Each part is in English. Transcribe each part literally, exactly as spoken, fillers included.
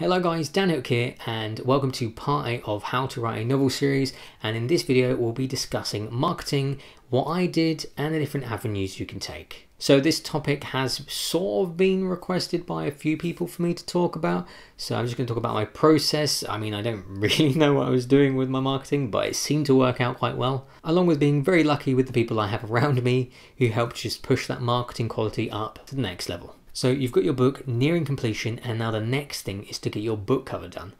Hello guys, Dan Hook here and welcome to part eight of How to Write a Novel series, and in this video we'll be discussing marketing, what I did and the different avenues you can take. So this topic has sort of been requested by a few people for me to talk about, so I'm just going to talk about my process. I mean, I don't really know what I was doing with my marketing, but it seemed to work out quite well, along with being very lucky with the people I have around me who helped just push that marketing quality up to the next level. So you've got your book nearing completion, and now the next thing is to get your book cover done.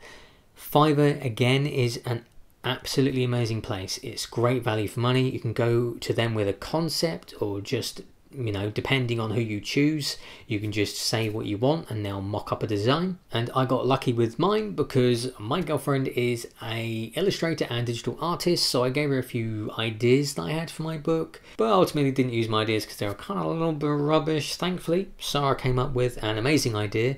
Fiverr, again, is an absolutely amazing place. It's great value for money. You can go to them with a concept, or just, you know, depending on who you choose, you can just say what you want and they'll mock up a design. And I got lucky with mine because my girlfriend is an illustrator and digital artist, so I gave her a few ideas that I had for my book, but ultimately didn't use my ideas because they were kind of a little bit rubbish. Thankfully, Sarah came up with an amazing idea,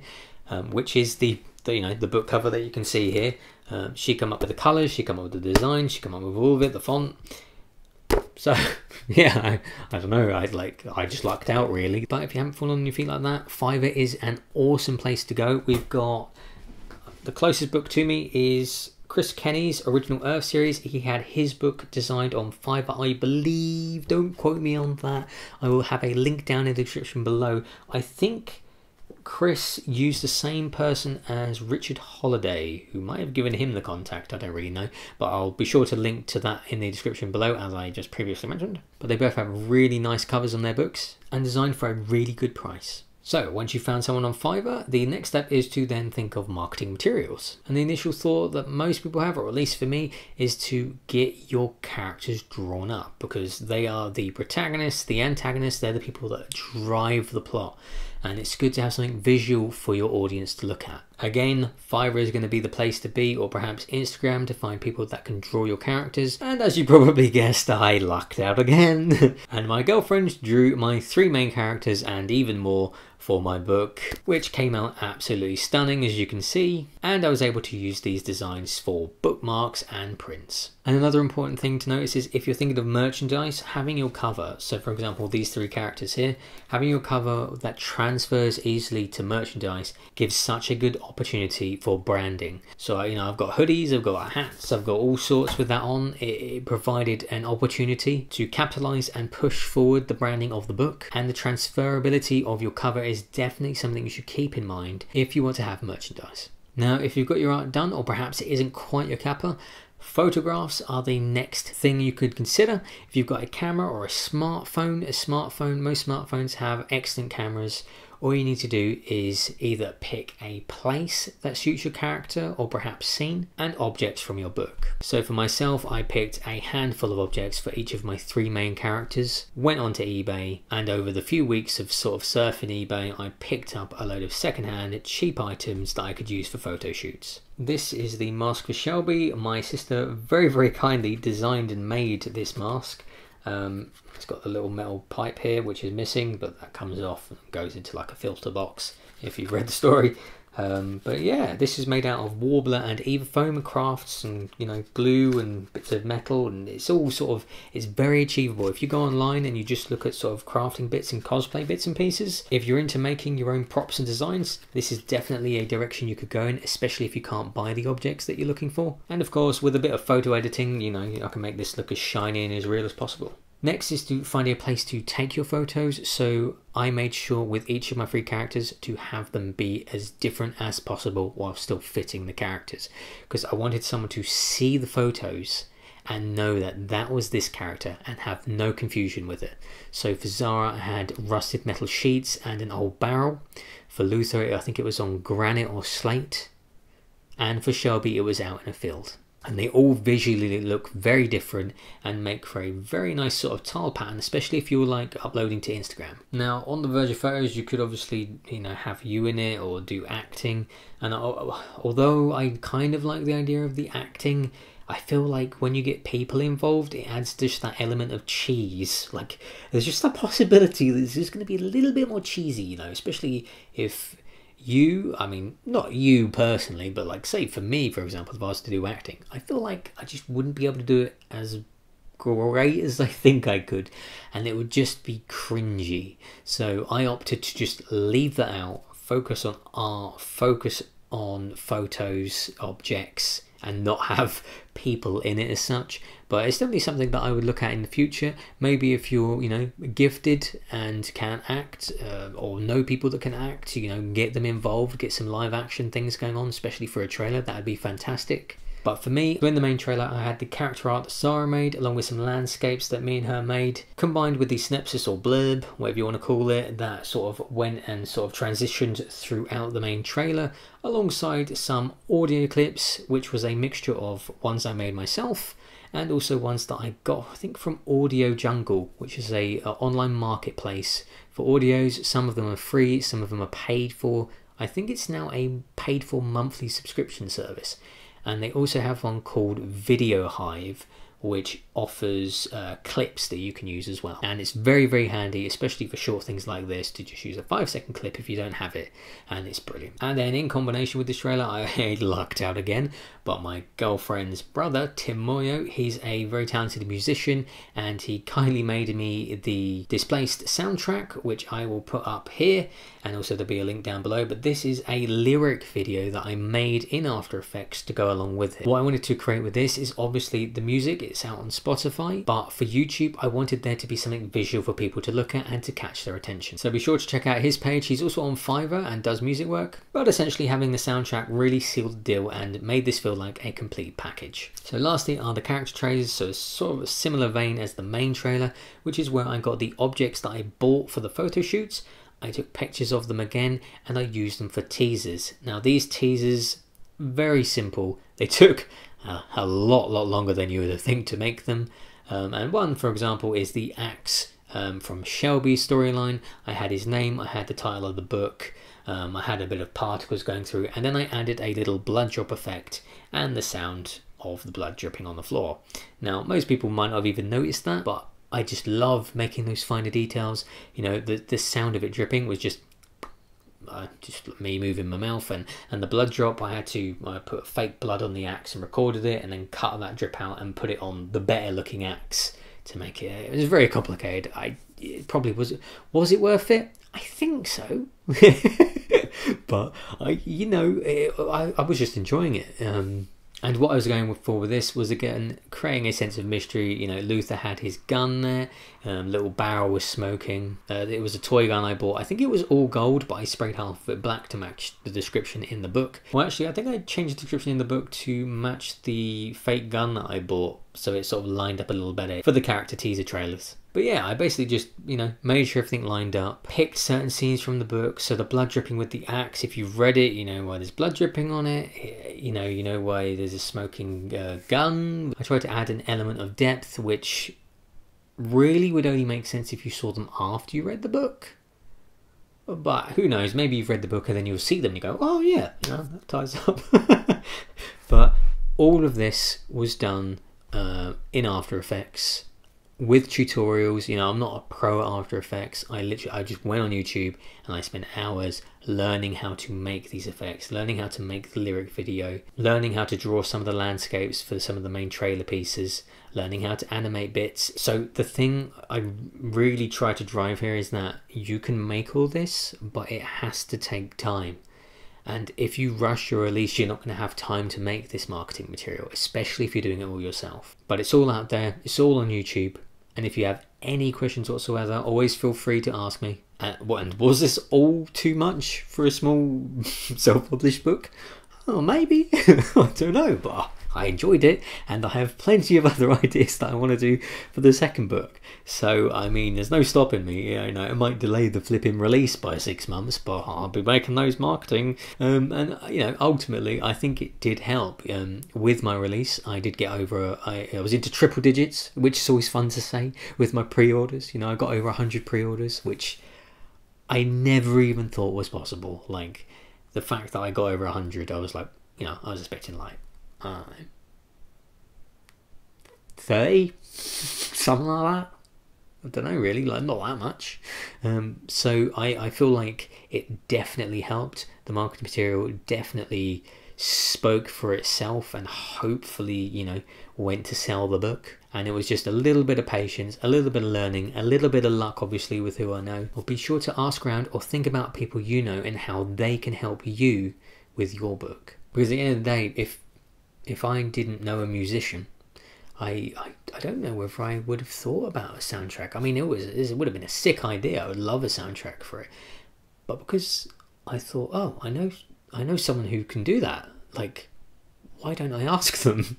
um, which is the, the you know the book cover that you can see here. Uh, she came up with the colours, she came up with the design, she came up with all of it, the font. So yeah, I, I don't know, I like I just lucked out really. But if you haven't fallen on your feet like that, Fiverr is an awesome place to go. We've got, the closest book to me is Chris Kenny's Original Earth series. He had his book designed on Fiverr, I believe. Don't quote me on that. I will have a link down in the description below. I think Chris used the same person as Richard Holiday, who might have given him the contact, I don't really know, but I'll be sure to link to that in the description below, as I just previously mentioned. But they both have really nice covers on their books and designed for a really good price. So once you've found someone on Fiverr, the next step is to then think of marketing materials. And the initial thought that most people have, or at least for me, is to get your characters drawn up, because they are the protagonists, the antagonists, they're the people that drive the plot. And it's good to have something visual for your audience to look at. Again, Fiverr is going to be the place to be, or perhaps Instagram, to find people that can draw your characters. And as you probably guessed, I lucked out again. And my girlfriend drew my three main characters and even more for my book, which came out absolutely stunning, as you can see. And I was able to use these designs for bookmarks and prints. And another important thing to notice is, if you're thinking of merchandise, having your cover, so for example these three characters here, having your cover that transfers easily to merchandise gives such a good opportunity for branding. So you know, I've got hoodies, I've got hats, I've got all sorts with that on. It, it provided an opportunity to capitalize and push forward the branding of the book, and the transferability of your cover is definitely something you should keep in mind if you want to have merchandise. Now, if you've got your art done, or perhaps it isn't quite your kappa, photographs are the next thing you could consider. If you've got a camera or a smartphone, a smartphone, most smartphones have excellent cameras. All you need to do is either pick a place that suits your character, or perhaps scene, and objects from your book. So for myself, I picked a handful of objects for each of my three main characters, went onto eBay, and over the few weeks of sort of surfing eBay, I picked up a load of secondhand cheap items that I could use for photo shoots. This is the mask for Shelby. My sister very, very kindly designed and made this mask. Um, it's got the little metal pipe here which is missing, but that comes off and goes into like a filter box if you've read the story. Um, but yeah, this is made out of warbler and eva foam and crafts and, you know, glue and bits of metal, and it's all sort of, it's very achievable. If you go online and you just look at sort of crafting bits and cosplay bits and pieces, if you're into making your own props and designs, this is definitely a direction you could go in, especially if you can't buy the objects that you're looking for. And of course, with a bit of photo editing, you know, I can make this look as shiny and as real as possible. Next is to find a place to take your photos. So I made sure with each of my three characters to have them be as different as possible while still fitting the characters, because I wanted someone to see the photos and know that that was this character and have no confusion with it. So for Zara, I had rusted metal sheets and an old barrel. For Luther, I think it was on granite or slate. And for Shelby, it was out in a field. And they all visually look very different and make for a very nice sort of tile pattern, especially if you're like uploading to Instagram. Now, on the verge of photos, you could obviously, you know, have you in it or do acting. And although I kind of like the idea of the acting, I feel like when you get people involved, it adds just that element of cheese. Like, there's just that possibility that this is going to be a little bit more cheesy, you know, especially if you, I mean, not you personally, but like, say for me, for example, if I was to do acting, I feel like I just wouldn't be able to do it as great as I think I could, and it would just be cringy. So I opted to just leave that out, focus on art, focus on photos, objects, and not have people in it as such. But it's definitely something that I would look at in the future. Maybe if you're, you know, gifted and can act, uh, or know people that can act, you know, get them involved, get some live action things going on, especially for a trailer, that would be fantastic. But for me, in the main trailer, I had the character art that Sarah made, along with some landscapes that me and her made, combined with the synopsis or blurb, whatever you want to call it, that sort of went and sort of transitioned throughout the main trailer, alongside some audio clips, which was a mixture of ones I made myself, and also ones that I got, I think, from Audio Jungle, which is a, a online marketplace for audios. Some of them are free, some of them are paid for. I think it's now a paid for monthly subscription service. And they also have one called VideoHive, which offers uh, clips that you can use as well. And it's very, very handy, especially for short things like this, to just use a five second clip if you don't have it. And it's brilliant. And then in combination with this trailer, I lucked out again, but my girlfriend's brother, Tim Moyo, he's a very talented musician, and he kindly made me the Displaced soundtrack, which I will put up here. And also there'll be a link down below, but this is a lyric video that I made in After Effects to go along with it. What I wanted to create with this is obviously the music. It's out on Spotify, but for YouTube, I wanted there to be something visual for people to look at and to catch their attention. So be sure to check out his page. He's also on Fiverr and does music work, but essentially having the soundtrack really sealed the deal and made this feel like a complete package. So lastly are the character trailers. So sort of a similar vein as the main trailer, which is where I got the objects that I bought for the photo shoots. I took pictures of them again and I used them for teasers. Now these teasers, very simple. They took uh, a lot, lot longer than you would think to make them. Um, and one, for example, is the axe um, from Shelby's storyline. I had his name, I had the title of the book, um, I had a bit of particles going through, and then I added a little blood drop effect and the sound of the blood dripping on the floor. Now, most people might not have even noticed that, but I just love making those finer details. You know, the, the sound of it dripping was just uh, just me moving my mouth, and, and the blood drop, I had to I put fake blood on the axe and recorded it, and then cut that drip out and put it on the better looking axe to make it. It was very complicated. I it probably was was it worth it? I think so. But I, you know, it, I, I was just enjoying it. Um, And what I was going for with this was, again, creating a sense of mystery. You know, Luther had his gun there, um, little barrel was smoking. Uh, it was a toy gun I bought. I think it was all gold, but I sprayed half of it black to match the description in the book. Well, actually, I think I changed the description in the book to match the fake gun that I bought, so it sort of lined up a little better for the character teaser trailers. But yeah, I basically just, you know, made sure everything lined up, picked certain scenes from the book. So the blood dripping with the axe, if you've read it, you know why there's blood dripping on it. You know, you know why there's a smoking uh, gun. I tried to add an element of depth, which really would only make sense if you saw them after you read the book. But who knows, maybe you've read the book and then you'll see them and you go, oh yeah, you know, that ties up. But all of this was done uh, in After Effects, with tutorials. You know, I'm not a pro at After Effects. I literally, I just went on YouTube and I spent hours learning how to make these effects, learning how to make the lyric video, learning how to draw some of the landscapes for some of the main trailer pieces, learning how to animate bits. So the thing I really try to drive here is that you can make all this, but it has to take time. And if you rush your release, you're not going to have time to make this marketing material, especially if you're doing it all yourself. But it's all out there, it's all on YouTube. And if you have any questions whatsoever, always feel free to ask me. Uh, what, and was this all too much for a small self-published book? Oh, maybe. I don't know, but I enjoyed it. And I have plenty of other ideas that I want to do for the second book. So, I mean, there's no stopping me. You know, it might delay the flipping release by six months, but I'll be making those marketing. Um, and, you know, ultimately, I think it did help. Um, with my release, I did get over, I, I was into triple digits, which is always fun to say, with my pre-orders. You know, I got over one hundred pre-orders, which I never even thought was possible. Like, the fact that I got over one hundred, I was like, you know, I was expecting like, uh, thirty, something like that. I don't know, really, like not that much. Um, so I, I feel like it definitely helped. The marketing material definitely spoke for itself and hopefully, you know, went to sell the book. And it was just a little bit of patience, a little bit of learning, a little bit of luck, obviously, with who I know. Well, be sure to ask around or think about people you know and how they can help you with your book. Because at the end of the day, if if I didn't know a musician, I, I I don't know whether I would have thought about a soundtrack. I mean, it was it would have been a sick idea. I would love a soundtrack for it, but because I thought, oh, I know I know someone who can do that. Like, why don't I ask them?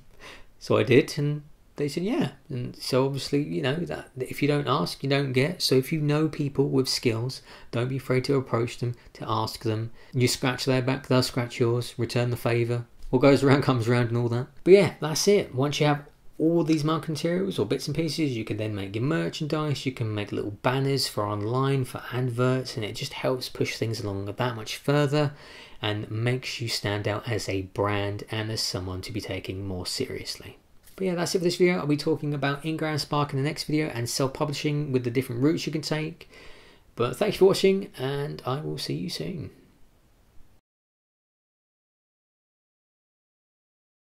So I did, and they said yeah. And so obviously, you know, that if you don't ask, you don't get. So if you know people with skills, don't be afraid to approach them, to ask them. You scratch their back, they'll scratch yours. Return the favour. What goes around comes around and all that. But yeah, that's it. Once you have all these marketing materials or bits and pieces, you can then make your merchandise. You can make little banners for online, for adverts, and it just helps push things along that much further and makes you stand out as a brand and as someone to be taking more seriously. But yeah, that's it for this video. I'll be talking about Ingram Spark in the next video and self-publishing with the different routes you can take. But thanks for watching, and I will see you soon.